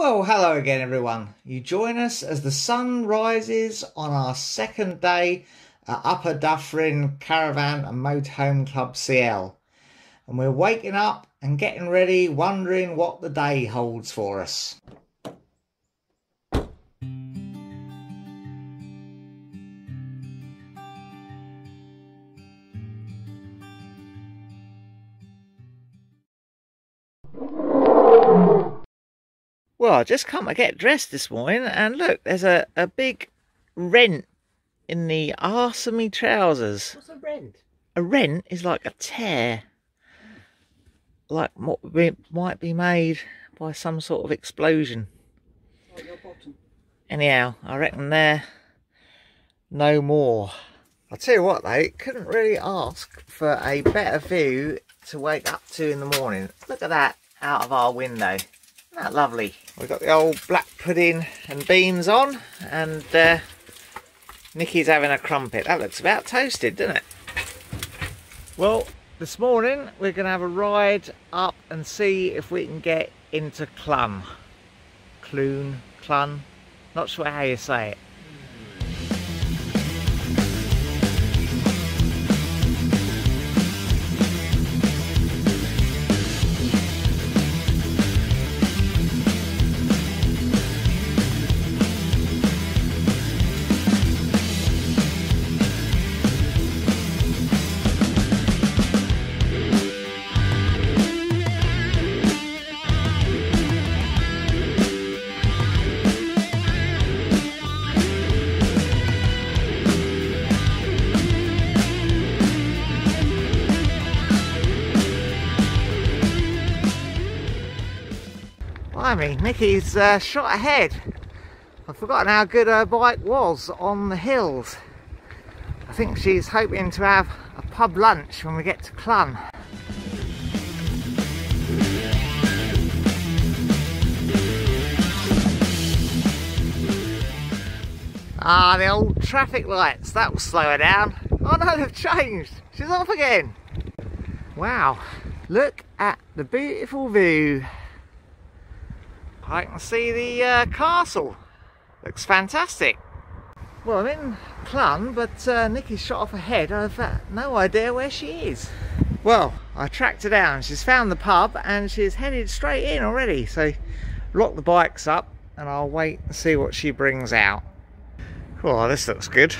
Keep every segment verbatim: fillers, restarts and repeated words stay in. Well, hello again, everyone. You join us as the sun rises on our second day at Upper Dufferin Caravan and Motorhome Club C L. And we're waking up and getting ready, wondering what the day holds for us. Well, I just come to get dressed this morning and look, there's a, a big rent in the arse of me trousers. What's a rent? A rent is like a tear. Like what might be made by some sort of explosion. Oh, your bottom. Anyhow, I reckon they're no more. I'll tell you what though, couldn't really ask for a better view to wake up to in the morning. Look at that out of our window. Isn't that lovely? We've got the old black pudding and beans on, and uh, Nikki's having a crumpet. That looks about toasted, doesn't it? Well, this morning we're going to have a ride up and see if we can get into Clun. Clun, Clun, not sure how you say it. Nikki's uh, shot ahead. I've forgotten how good her bike was on the hills. I think she's hoping to have a pub lunch when we get to Clun. Ah, the old traffic lights, that will slow her down. Oh no, they've changed. She's off again. Wow, look at the beautiful view. I can see the uh, castle. Looks fantastic. Well, I'm in Clun, but uh, Nikki shot off ahead. I've uh, no idea where she is. Well, I tracked her down. She's found the pub and she's headed straight in already. So, lock the bikes up and I'll wait and see what she brings out. Well, this looks good.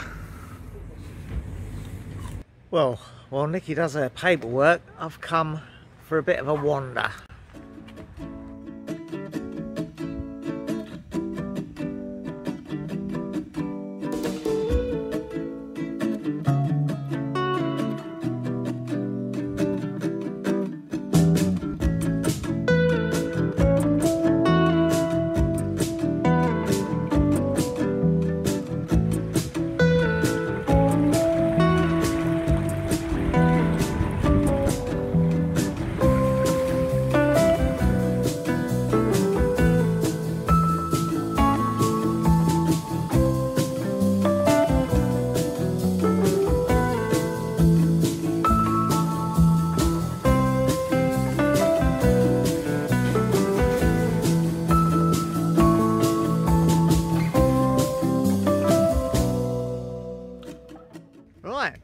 Well, while Nikki does her paperwork, I've come for a bit of a wander.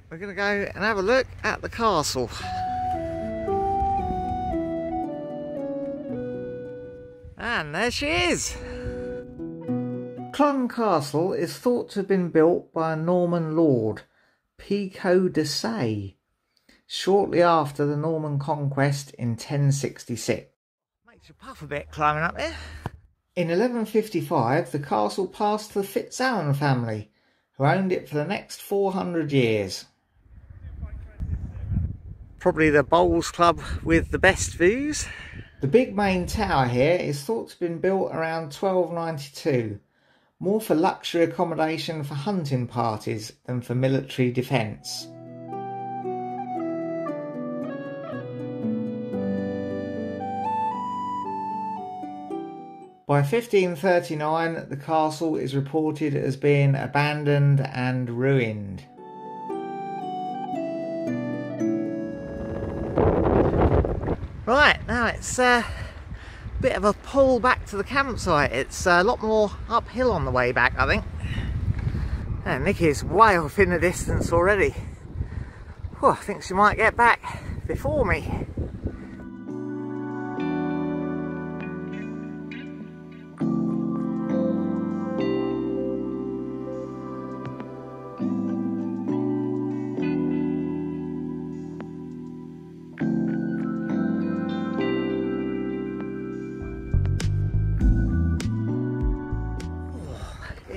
We're going to go and have a look at the castle. And there she is! Clun Castle is thought to have been built by a Norman lord, Pico de Say, shortly after the Norman conquest in ten sixty-six. Makes you puff a bit climbing up there. In eleven fifty-five, the castle passed to the FitzAlan family, who owned it for the next four hundred years. Probably the bowls club with the best views. The big main tower here is thought to have been built around twelve ninety-two, more for luxury accommodation for hunting parties than for military defence. By fifteen thirty-nine, the castle is reported as being abandoned and ruined. Right, now it's uh, bit of a pull back to the campsite. It's a lot more uphill on the way back, I think. And Nikki is way off in the distance already. Whew, I think she might get back before me.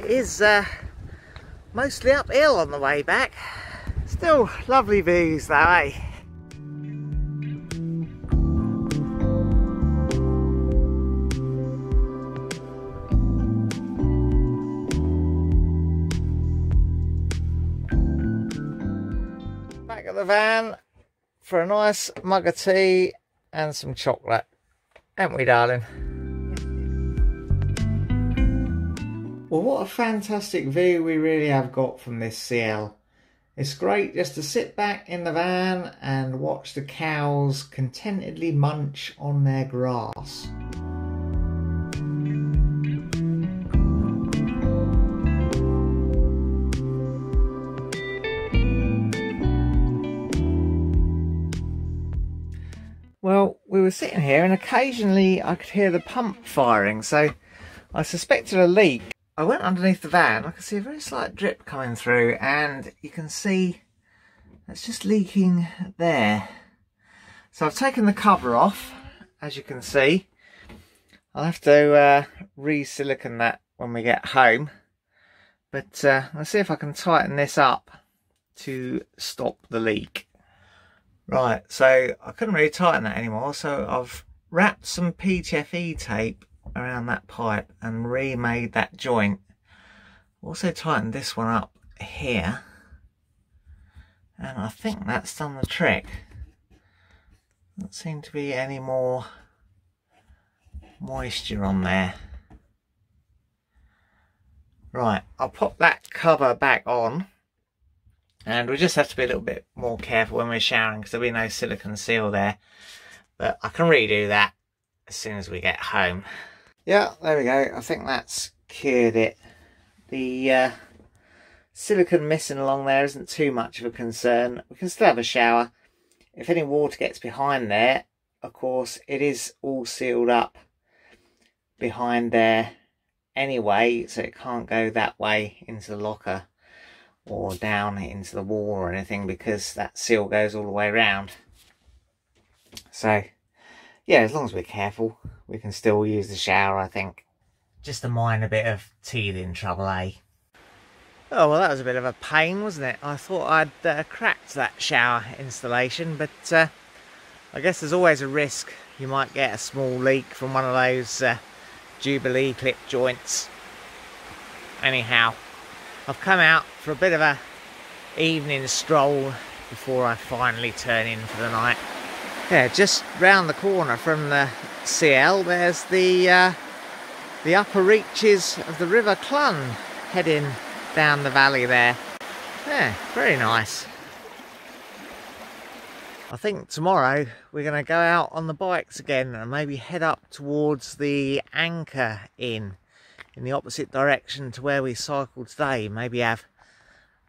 Is uh, mostly uphill on the way back. Still lovely views though, eh? Back of the van for a nice mug of tea and some chocolate, haven't we, darling? Well, what a fantastic view we really have got from this C L. It's great just to sit back in the van and watch the cows contentedly munch on their grass. Well, we were sitting here and occasionally I could hear the pump firing, so I suspected a leak. I went underneath the van, I can see a very slight drip coming through, and you can see it's just leaking there. So I've taken the cover off, as you can see. I'll have to uh, re-silicone that when we get home. But uh, let's see if I can tighten this up to stop the leak. Right, so I couldn't really tighten that anymore, so I've wrapped some P T F E tape around that pipe and remade that joint. Also tightened this one up here, and I think that's done the trick. Doesn't seem to be any more moisture on there. Right, I'll pop that cover back on, and we just have to be a little bit more careful when we're showering because there'll be no silicone seal there, but I can redo that as soon as we get home. Yeah, there we go. I think that's cured it. The uh, silicone missing along there isn't too much of a concern. We can still have a shower. If any water gets behind there, of course, it is all sealed up behind there anyway, so it can't go that way into the locker or down into the wall or anything because that seal goes all the way around. So, yeah, as long as we're careful, we can still use the shower, I think. Just a minor bit of teething trouble, eh? Oh, well, that was a bit of a pain, wasn't it? I thought I'd uh, cracked that shower installation, but uh, I guess there's always a risk you might get a small leak from one of those uh, Jubilee clip joints. Anyhow, I've come out for a bit of a evening stroll before I finally turn in for the night. Yeah, just round the corner from the C L, there's the uh, the upper reaches of the River Clun heading down the valley there. Yeah, very nice. I think tomorrow we're going to go out on the bikes again and maybe head up towards the Anchor Inn in the opposite direction to where we cycled today. Maybe have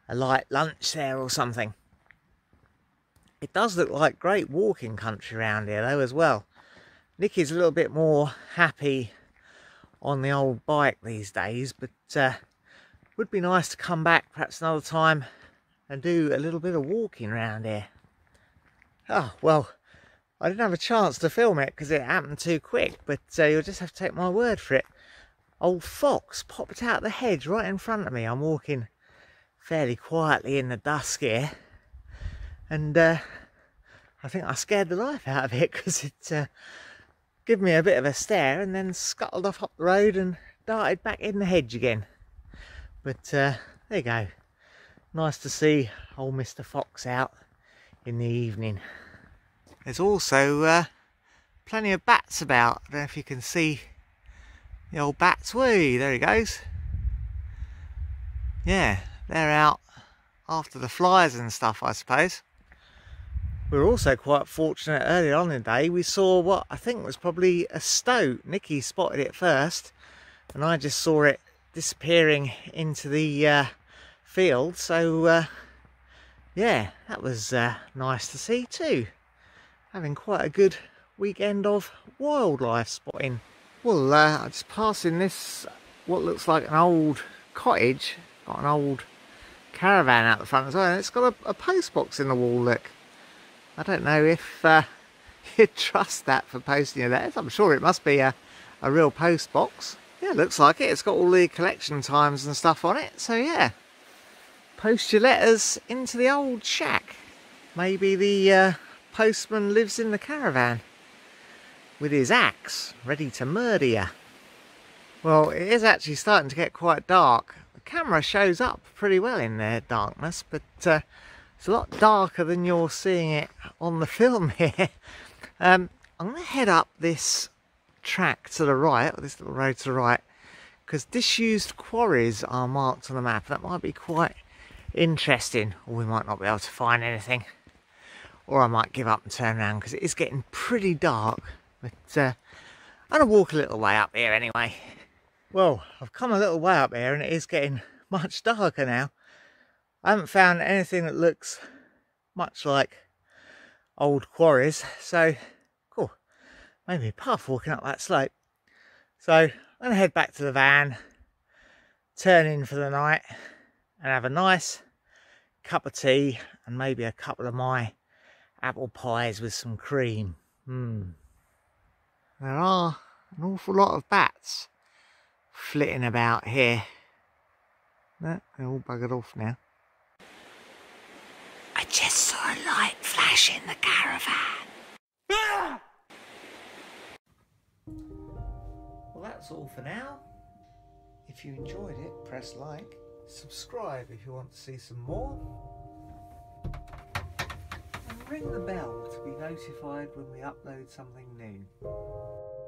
a light lunch there or something. It does look like great walking country around here though as well. Nikki's a little bit more happy on the old bike these days, but uh, would be nice to come back perhaps another time and do a little bit of walking around here. Oh, well, I didn't have a chance to film it because it happened too quick, but uh, you'll just have to take my word for it. Old fox popped out the hedge right in front of me. I'm walking fairly quietly in the dusk here. And uh, I think I scared the life out of it because it uh, gave me a bit of a stare and then scuttled off up the road and darted back in the hedge again. But uh, there you go. Nice to see old Mister Fox out in the evening. There's also uh, plenty of bats about. I don't know if you can see the old bats. Whee, there he goes. Yeah, they're out after the flies and stuff, I suppose. We were also quite fortunate earlier on in the day. We saw what I think was probably a stoat. Nikki spotted it first, and I just saw it disappearing into the uh, field. So uh, yeah, that was uh, nice to see too. Having quite a good weekend of wildlife spotting. Well, uh, I'm just passing this, what looks like an old cottage. Got an old caravan out the front as well, and it's got a, a postbox in the wall, look. I don't know if uh, you'd trust that for posting your letters. I'm sure it must be a, a real post box. Yeah, looks like it. It's got all the collection times and stuff on it. So yeah, post your letters into the old shack. Maybe the uh, postman lives in the caravan with his axe ready to murder you. Well, it is actually starting to get quite dark. The camera shows up pretty well in the darkness, but uh, it's a lot darker than you're seeing it on the film here. Um, I'm going to head up this track to the right, or this little road to the right, because disused quarries are marked on the map. That might be quite interesting, or we might not be able to find anything. Or I might give up and turn around, because it is getting pretty dark. But uh, I'm going to walk a little way up here anyway. Well, I've come a little way up here and it is getting much darker now. I haven't found anything that looks much like old quarries, so cool, made me puff walking up that slope. So I'm going to head back to the van, turn in for the night and have a nice cup of tea and maybe a couple of my apple pies with some cream. Mm. There are an awful lot of bats flitting about here. No, they're all buggered off now. I just saw a light flash in the caravan. Ah! Well, that's all for now. If you enjoyed it, press like. Subscribe if you want to see some more. And ring the bell to be notified when we upload something new.